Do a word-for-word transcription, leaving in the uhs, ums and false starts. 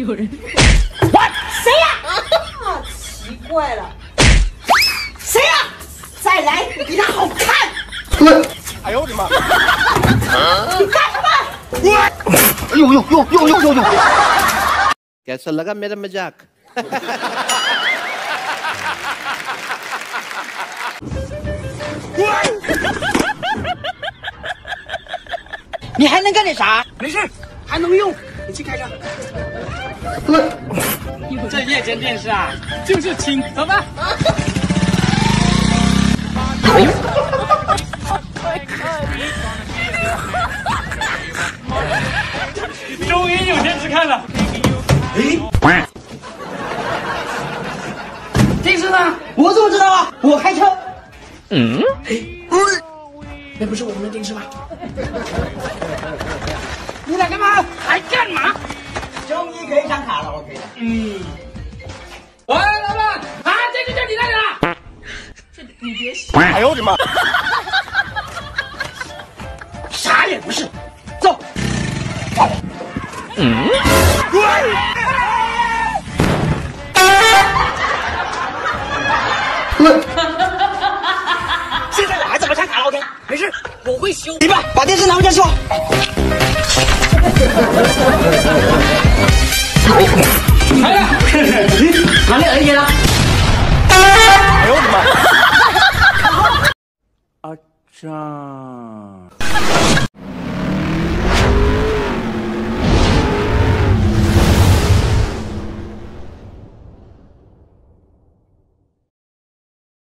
有人。What？ 谁呀、啊？啊，奇怪了。谁呀、啊？再来，你比他好看。哎呦我的妈！你干什么？我。哎呦呦呦呦呦呦呦！कैसा लगा मेरा मजाक？ 你还能干点啥？没事，还能用。你去开上。这夜间电视啊，就是亲，走吧。终于有电视看了。哎，电视呢？我怎么知道啊？我开车。嗯。哎。 那不是我们的电视吗？你俩干嘛？还干嘛？终于可以上卡了 ，OK 的。嗯。喂，老板，啊，这就叫你那里了。这你别洗。哎呦我的妈！啥也不是，走。嗯。现在我还怎么上卡拉 OK？ 没事，我会修。你爸，把电视拿回家修。哎呀，哪里儿去了？哎呦我的妈！啊，这。